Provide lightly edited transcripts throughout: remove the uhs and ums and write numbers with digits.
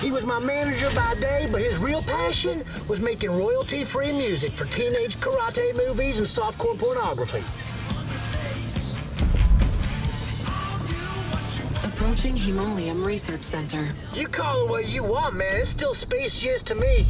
He was my manager by day, but his real passion was making royalty-free music for teenage karate movies and softcore pornography. Approaching Hemolium Research Center. You call it what you want, man. It's still space jizz to me.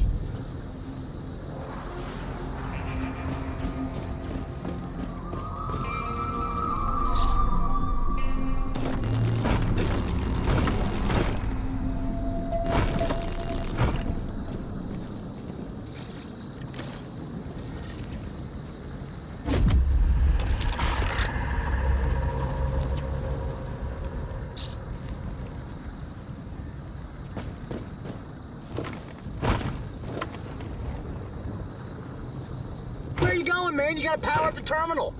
Man, you gotta power up the terminal.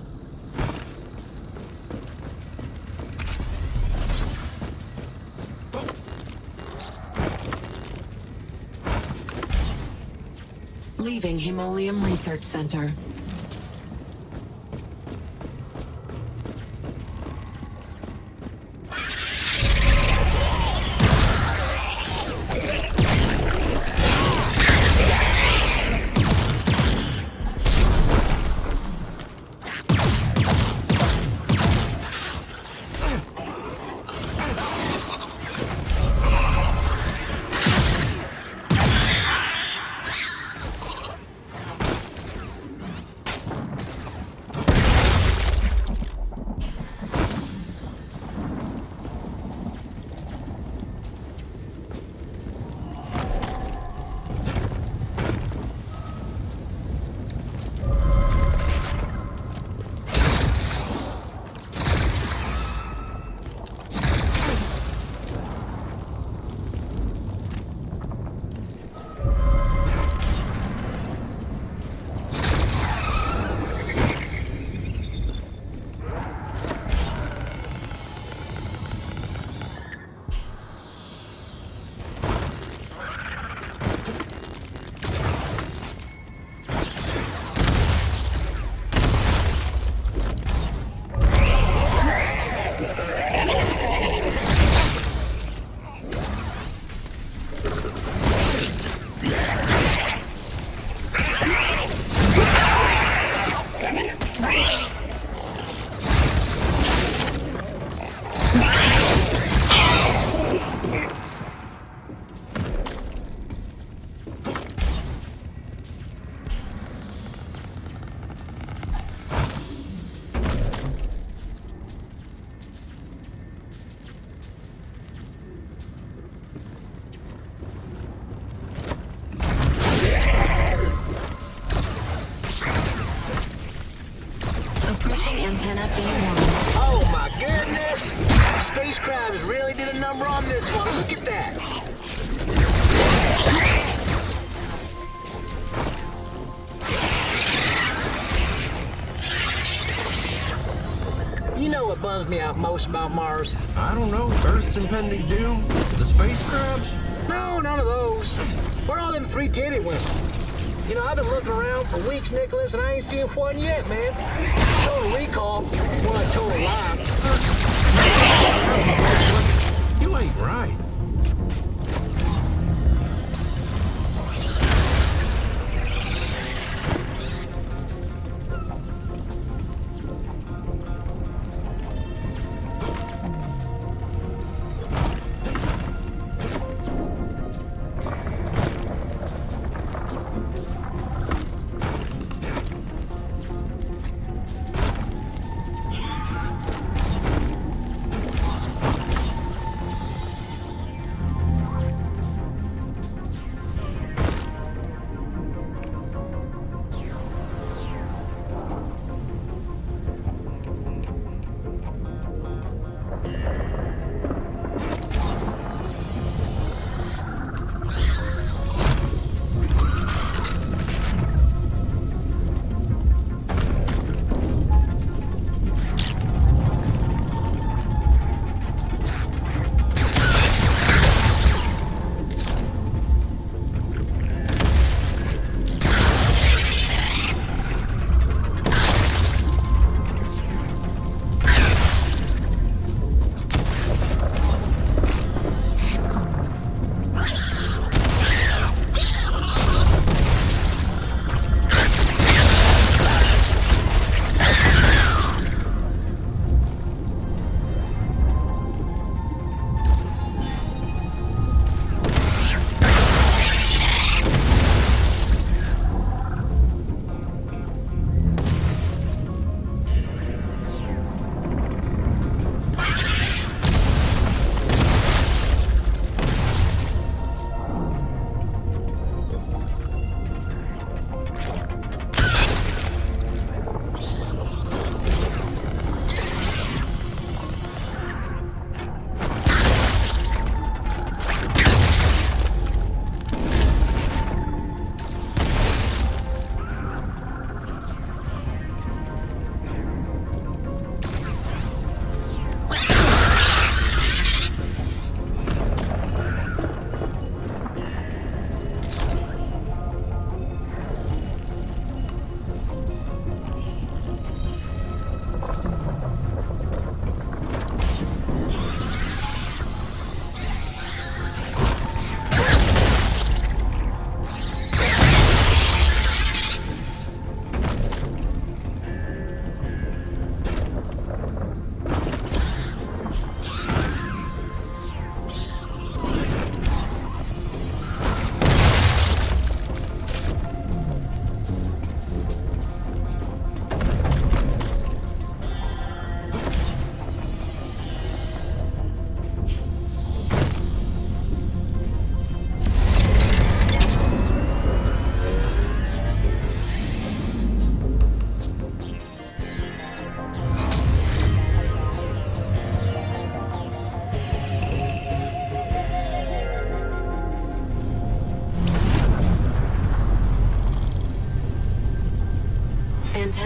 Leaving Hemolium Research Center. Oh my goodness! Space crabs really did a number on this one. Look at that. You know what bugs me out most about Mars? I don't know. Earth's impending doom? The space crabs? No, none of those. Where are all them three-titty women? You know, I've been looking around for weeks, Nicholas, and I ain't seen one yet, man. Total recall. Well, a total lie. You ain't right.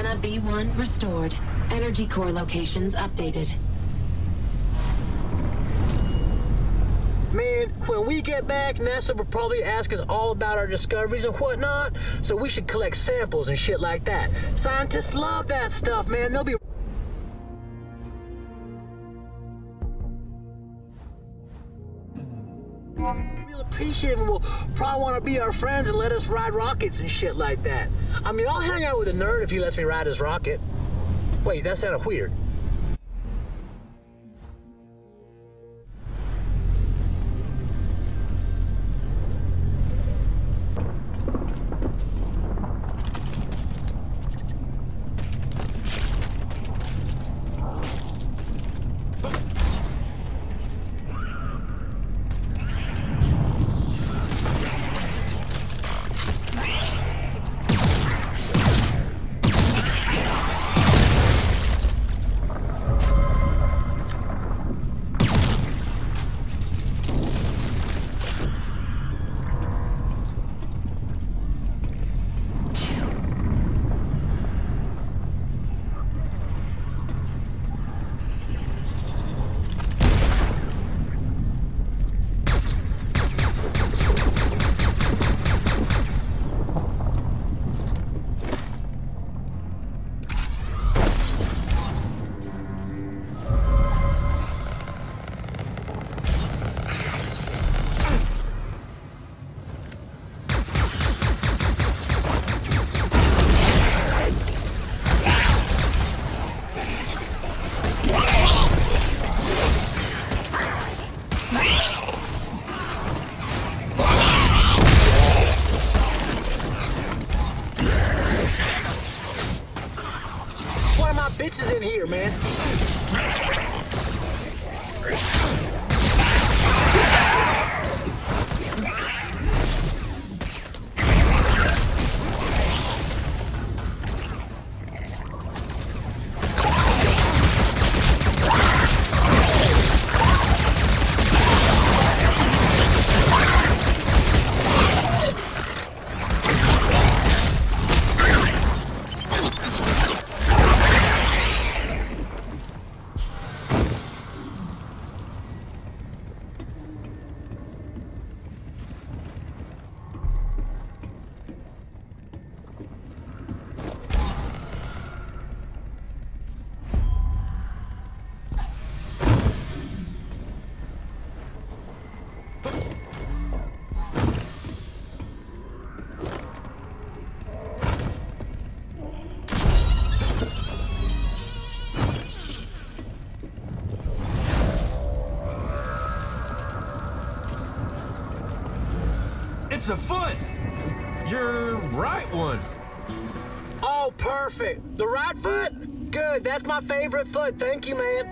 Antenna B1 restored. Energy core locations updated. Man, when we get back, NASA will probably ask us all about our discoveries and whatnot, so we should collect samples and shit like that. Scientists love that stuff, man. They'll be... We'll appreciate them. We'll probably want to be our friends and let us ride rockets and shit like that. I mean, I'll hang out with a nerd if he lets me ride his rocket. Wait, that sounded weird. Bitches in here, man. It's a foot! Your right one! Oh, perfect! The right foot? Good, that's my favorite foot, thank you, man.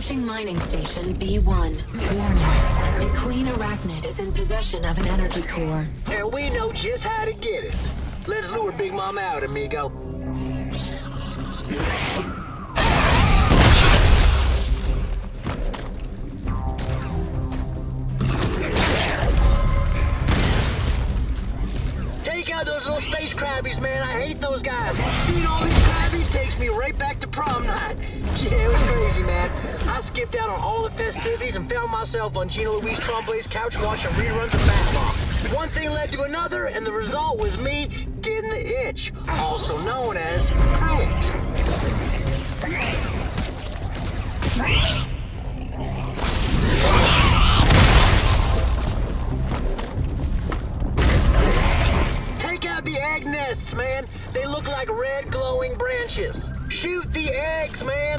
Approaching mining station B1. Warning. The Queen Arachnid is in possession of an energy core. And we know just how to get it. Let's lure Big Mama out, amigo. Take out those little space crabbies, man. I hate those guys. Seeing all these crabbies takes me right back to prom night. Yeah, it was crazy, man. I skipped out on all the festivities and found myself on Gina Louise Tromblay's couch watching reruns of Batman. One thing led to another, and the result was me getting the itch, also known as cramps. Nests, man. They look like red glowing branches. Shoot the eggs, man.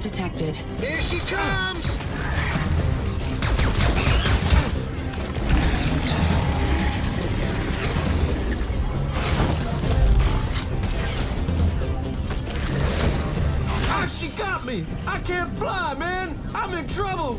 Detected. Here she comes! Ah, she got me! I can't fly, man! I'm in trouble!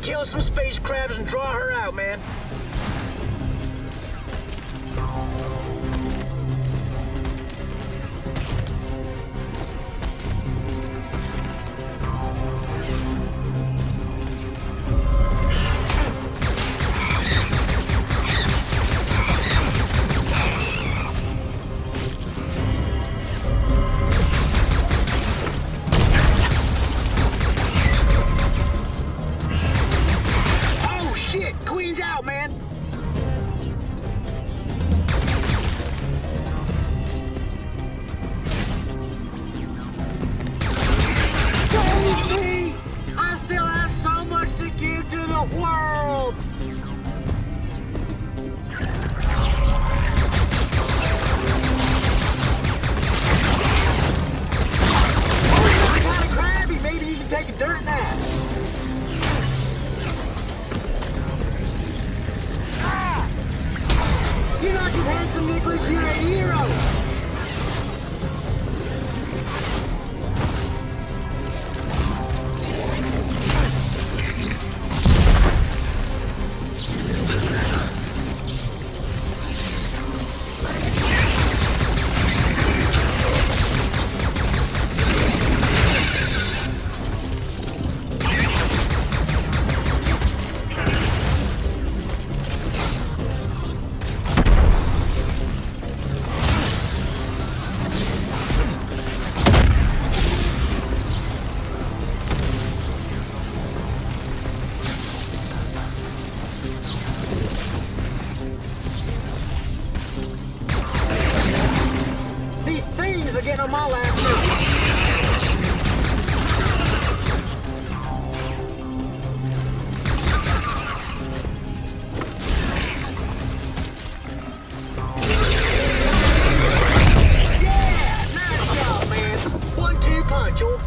Kill some space crabs and draw her out, man. Queen's out, man!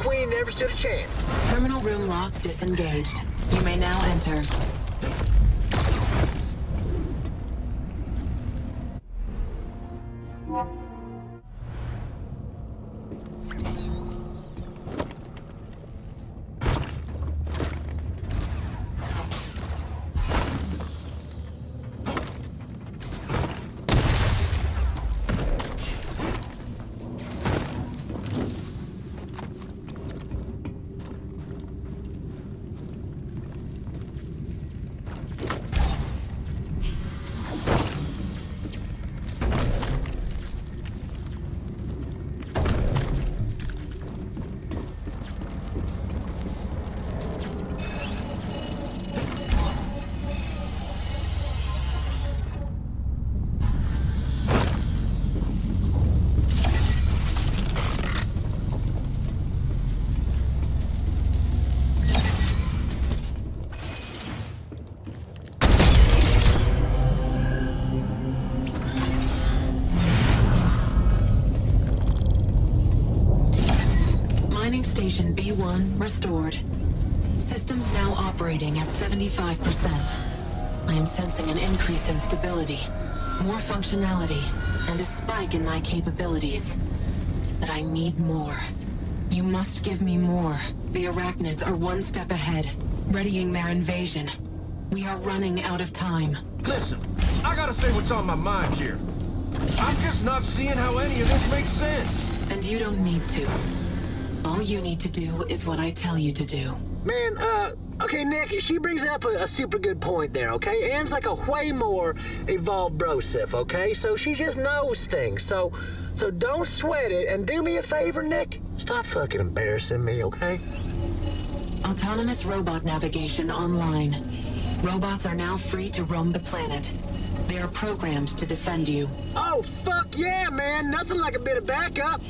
Queen never stood a chance. Terminal room lock disengaged. You may now enter. Station B1 restored. Systems now operating at 75%. I am sensing an increase in stability, more functionality, and a spike in my capabilities. But I need more. You must give me more. The Arachnids are one step ahead, readying their invasion. We are running out of time. Listen, I gotta say what's on my mind here. I'm just not seeing how any of this makes sense. And you don't need to. All you need to do is what I tell you to do. Man, okay, Nick, she brings up a super good point there, okay? Anne's like a way more evolved brosif, okay? So she just knows things, so don't sweat it, and do me a favor, Nick. Stop fucking embarrassing me, okay? Autonomous robot navigation online. Robots are now free to roam the planet. They are programmed to defend you. Oh, fuck yeah, man! Nothing like a bit of backup.